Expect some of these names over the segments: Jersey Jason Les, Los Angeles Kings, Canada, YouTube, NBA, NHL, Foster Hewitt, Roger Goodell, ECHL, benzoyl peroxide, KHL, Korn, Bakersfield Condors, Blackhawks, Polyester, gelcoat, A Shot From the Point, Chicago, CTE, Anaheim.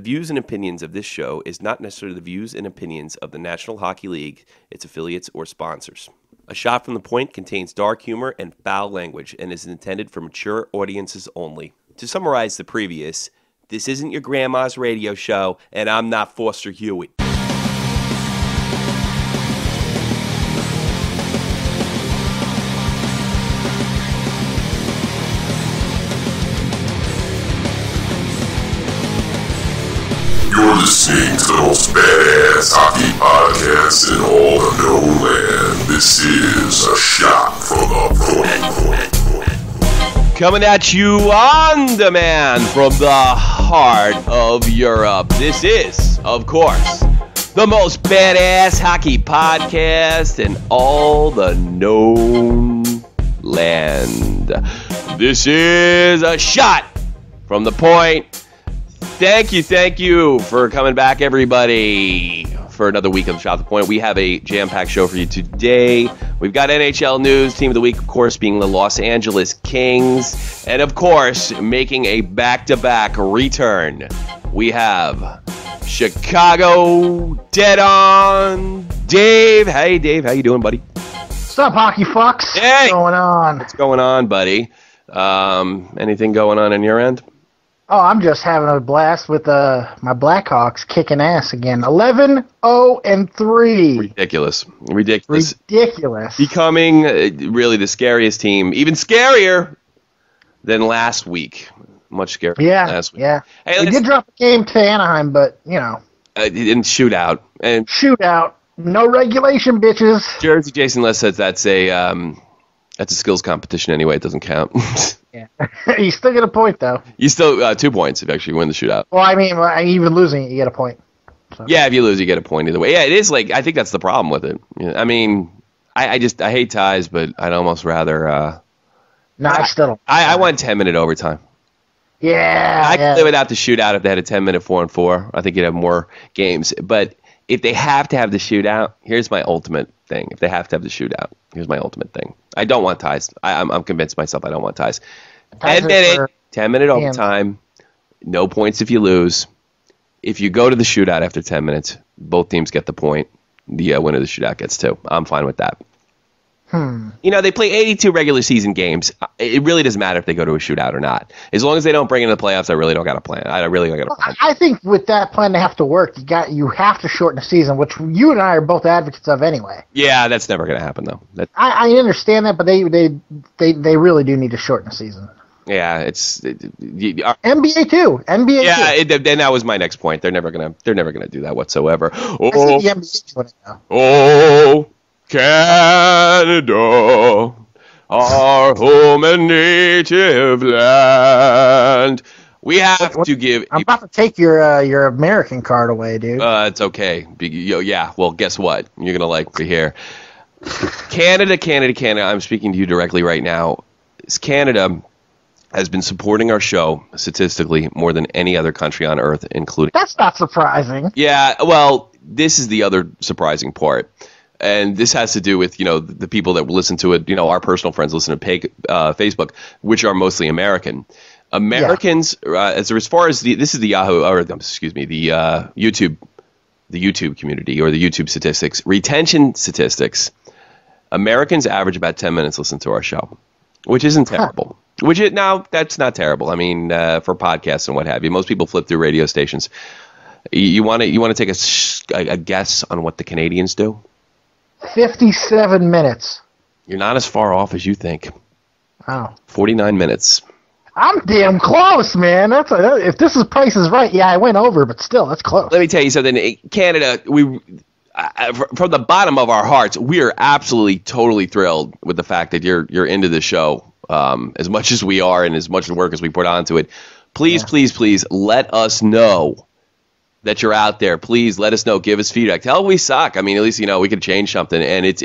The views and opinions of this show is not necessarily the views and opinions of the National Hockey League, its affiliates, or sponsors. A Shot from the Point contains dark humor and foul language and is intended for mature audiences only. To summarize the previous, this isn't your grandma's radio show, and I'm not Foster Hewitt. Listening to the most badass hockey podcast in all of no land. This is A Shot from the Point. Coming at you on demand from the heart of Europe. This is, of course, the most badass hockey podcast in all the known land. This is A Shot from the Point. Thank you for coming back, everybody, for another week of Shot the Point. We have a jam-packed show for you today. We've got NHL news, team of the week, of course, being the Los Angeles Kings. And, of course, making a back-to-back return, we have Chicago dead on. Dave. Hey, Dave. How you doing, buddy? What's up, hockey fucks? Hey. What's going on? What's going on, buddy? Anything going on your end? Oh, I'm just having a blast with my Blackhawks kicking ass again. 11-0-3. Ridiculous. Becoming really the scariest team. Even scarier than last week. Much scarier than last week. Yeah, hey, they did drop a game to Anaheim, but, you know. In shootout. And shootout. No regulation, bitches. Jersey Jason Les says that's a skills competition anyway. It doesn't count. Yeah. You still get a point, though. You still 2 points if you actually win the shootout. Well, I mean, even losing, you get a point. So. Yeah, if you lose, you get a point either way. Yeah, it is like I think that's the problem with it. You know, I mean, I hate ties, but I'd almost rather. No, I still don't. I want 10-minute overtime. Yeah, I could live without the shootout if they had a 10-minute 4-on-4. I think you'd have more games. But if they have to have the shootout, here's my ultimate thing. I don't want ties. I'm convinced myself I don't want ties. 10-minute overtime. No points if you lose. If you go to the shootout after 10 minutes, both teams get the point. The winner of the shootout gets two. I'm fine with that. You know, they play 82 regular season games. It really doesn't matter if they go to a shootout or not. As long as they don't bring it into the playoffs, I really don't got a plan. I think with that plan, they have to work. You have to shorten the season, which you and I are both advocates of anyway. Yeah, that's never going to happen, though. I understand that, but they really do need to shorten the season. Yeah, NBA too. NBA. Yeah, and that was my next point. They're never gonna do that whatsoever. Oh, the NBA doing it now. Oh. Canada, our home and native land. We have to give. I'm about to take your American card away, dude. It's okay. Yeah. Well, guess what? You're gonna like to hear. Canada. I'm speaking to you directly right now. Canada has been supporting our show statistically more than any other country on earth, including. That's not surprising. Yeah. Well, this is the other surprising part. And this has to do with, you know, the people that listen to it, you know, our personal friends listen to Facebook, which are mostly American. Americans, as far as this is the Yahoo, or excuse me, the YouTube, the YouTube community or the YouTube statistics, retention statistics, Americans average about 10 minutes listening to our show, which isn't terrible. That's not terrible. I mean, for podcasts and what have you, most people flip through radio stations. You want to take a guess on what the Canadians do? 57 minutes. You're not as far off as you think. Wow. 49 minutes. I'm damn close, man. If this is Price is Right, yeah, I went over, but still, that's close. Let me tell you something. Canada, from the bottom of our hearts, we are absolutely, totally thrilled with the fact that you're into this show as much as we are and as much work as we put onto it. Please let us know that you're out there. Please let us know. Give us feedback. Tell we suck. I mean, at least, you know, we could change something. And it's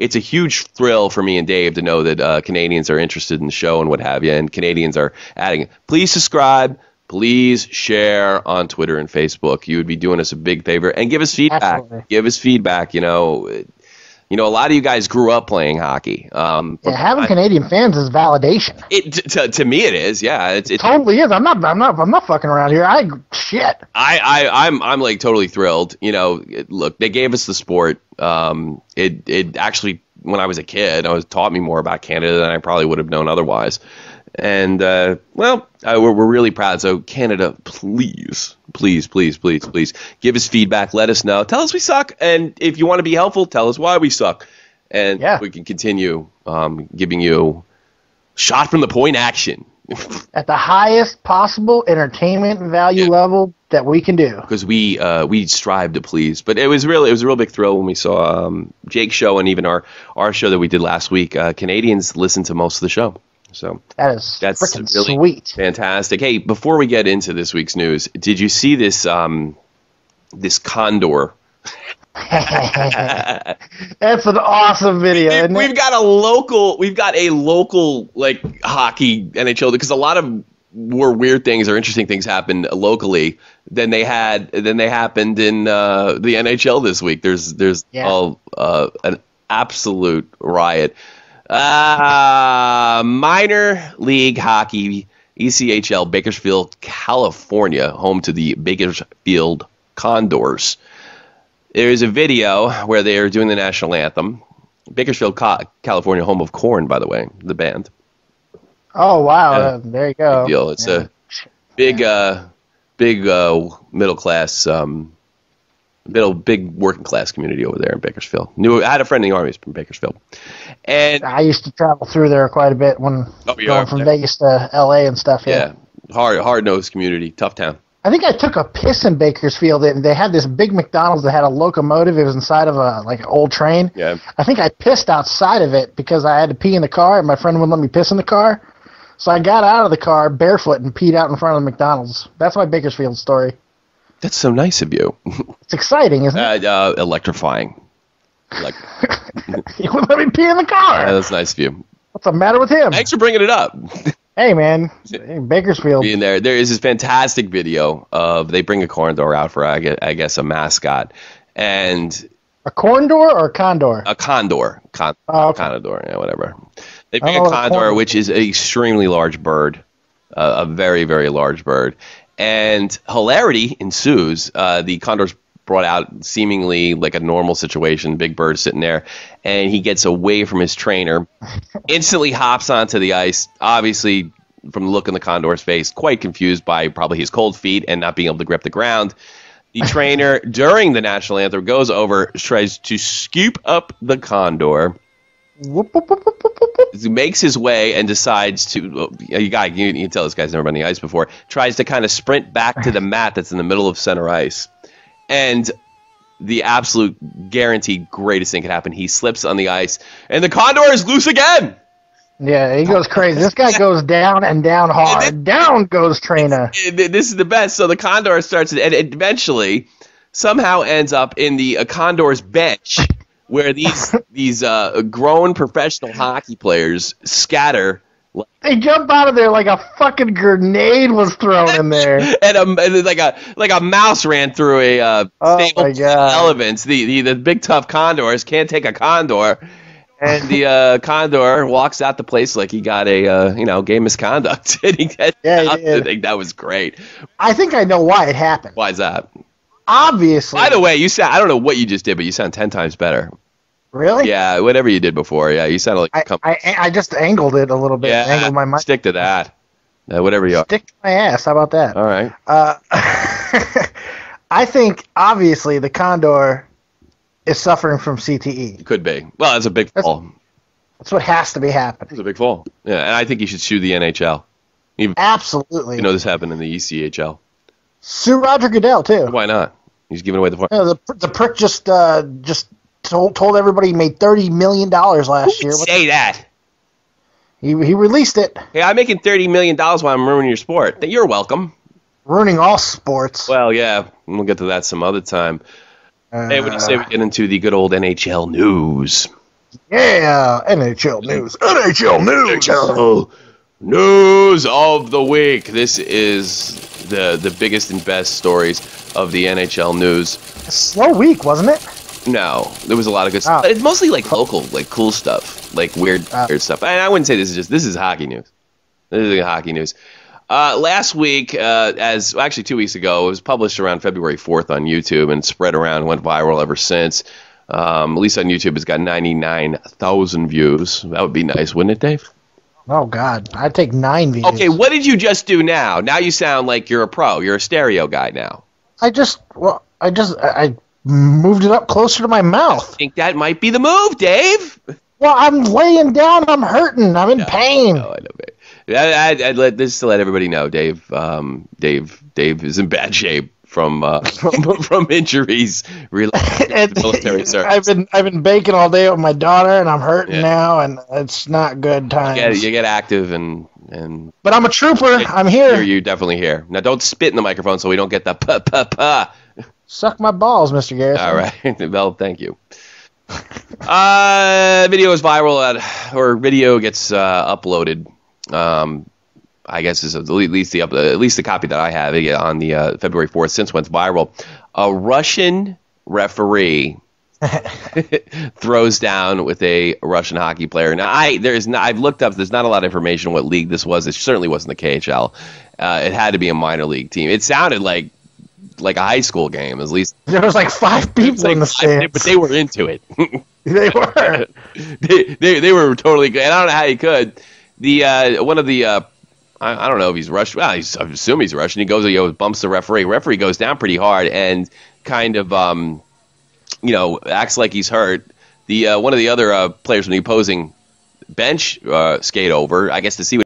a huge thrill for me and Dave to know that Canadians are interested in the show and what have you. And Canadians are adding it. Please subscribe. Please share on Twitter and Facebook. You would be doing us a big favor. And give us feedback. Absolutely. You know, You know, a lot of you guys grew up playing hockey. Having Canadian fans is validation. To me, it is. Yeah, it totally is. I'm not fucking around here. I'm like totally thrilled. You know, look, they gave us the sport. It actually, when I was a kid, it taught me more about Canada than I probably would have known otherwise. And we're really proud. So Canada, please, please, please, please, please give us feedback. Let us know. Tell us we suck. And if you want to be helpful, tell us why we suck. And we can continue giving you shot from the point action. At the highest possible entertainment value level that we can do. Because we strive to please. But it was a real big thrill when we saw Jake's show and even our show that we did last week. Canadians listen to most of the show. So that's freaking really sweet. Fantastic. Hey, before we get into this week's news, did you see this this condor? That's an awesome video. We've got a local like hockey NHL, because a lot of more weird things or interesting things happened locally than happened in the NHL this week. There's an absolute riot. Minor league hockey, ECHL, Bakersfield, California, home to the Bakersfield Condors. There is a video where they are doing the national anthem. Bakersfield, California, home of Korn, by the way, the band. Oh, wow. There you go. Big deal. It's a big middle-class, big working class community over there in Bakersfield. I had a friend in the Army from Bakersfield. And I used to travel through there quite a bit when going from Vegas to LA and stuff. Yeah. Hard-nosed community, tough town. I think I took a piss in Bakersfield. They had this big McDonald's that had a locomotive. It was inside of an old train. Yeah. I think I pissed outside of it because I had to pee in the car, and my friend wouldn't let me piss in the car. So I got out of the car barefoot and peed out in front of the McDonald's. That's my Bakersfield story. That's so nice of you. It's exciting, isn't it? Electrifying. You wouldn't let me pee in the car. Yeah, that's nice of you. What's the matter with him? Thanks for bringing it up. Hey, man. Hey, Bakersfield. Being there. There is this fantastic video of they bring a condor out for, I guess, a mascot. And a condor or a condor? A condor. Condor, yeah, whatever. They bring a condor, which is an extremely large bird, a very, very large bird. And hilarity ensues. The condor's brought out seemingly like a normal situation. Big bird sitting there, and he gets away from his trainer, instantly hops onto the ice, obviously from the look in the condor's face, quite confused by probably his cold feet and not being able to grip the ground. The trainer, during the national anthem, goes over, tries to scoop up the condor, makes his way and decides to you can tell this guy's never been on the ice before, tries to kind of sprint back to the mat that's in the middle of center ice, and the absolute guaranteed greatest thing could happen. He slips on the ice and the condor is loose again. Yeah, he goes crazy. This guy goes down and down hard. And down goes Trainer. This is the best. So the condor starts and eventually somehow ends up in the condor's bench, where these grown professional hockey players scatter. They jump out of there like a fucking grenade was thrown in there, and like a mouse ran through a stable of elephants. The big tough condors can't take a condor, and the condor walks out the place like he got a gay misconduct. And he I think that was great. I think I know why it happened. Why is that? Obviously. By the way, you sound, I don't know what you just did, but you sound 10 times better. Really? Yeah, whatever you did before. Yeah, you sounded like I just angled it a little bit. Yeah, angled my mic. Stick to that. Whatever you are. Stick to my ass. How about that? All right. I think, obviously, the condor is suffering from CTE. Could be. Well, that's a big fall. That's what has to be happening. It's a big fall. Yeah, and I think you should sue the NHL. Even, absolutely. You know, this happened in the ECHL. Sue Roger Goodell, too. Why not? He's giving away the point. No, the prick just told everybody he made $30 million last year. Say that. He released it. Hey, I'm making $30 million while I'm ruining your sport. You're welcome. Ruining all sports. Well, yeah. We'll get to that some other time. Hey, what do you say we get into the good old NHL news? Yeah, NHL news. NHL news. NHL news of the week. This is the biggest and best stories of the NHL news. A slow week, wasn't it? No, there was a lot of good stuff. But it's mostly like local, like cool stuff, like weird stuff. And I wouldn't say this is hockey news. This is hockey news. Last week, actually 2 weeks ago, it was published around February 4th on YouTube and spread around, went viral ever since. At least on YouTube, it's got 99,000 views. That would be nice, wouldn't it, Dave? Oh, God. I'd take 9 views. Okay, what did you just do now? Now you sound like you're a pro. You're a stereo guy now. I moved it up closer to my mouth. I think that might be the move, Dave. Well, I'm laying down. I'm hurting. I'm in pain. No, I know, babe. Just to let everybody know, Dave. Dave is in bad shape from injuries related to the military service. I've been baking all day with my daughter, and I'm hurting now, and it's not good times. You get active and. But I'm a trooper. I'm here. You're definitely here. Now, don't spit in the microphone so we don't get the pa pa pa. Suck my balls, Mr. Garrison. All right, well, thank you. Video is viral, video gets uploaded. I guess is at least the copy that I have on the February 4th since went viral. A Russian referee throws down with a Russian hockey player. Now I've looked up. There's not a lot of information on what league this was. It certainly wasn't the KHL. It had to be a minor league team. It sounded like a high school game, at least. There was like 5 people in the stands, but they were into it. They were. they were totally good. I don't know how you could. The one of the I don't know if he's Russian. Well, I assume he's Russian. He goes, bumps the referee. Referee goes down pretty hard and kind of acts like he's hurt. The one of the other players from the opposing bench skate over, I guess, to see what.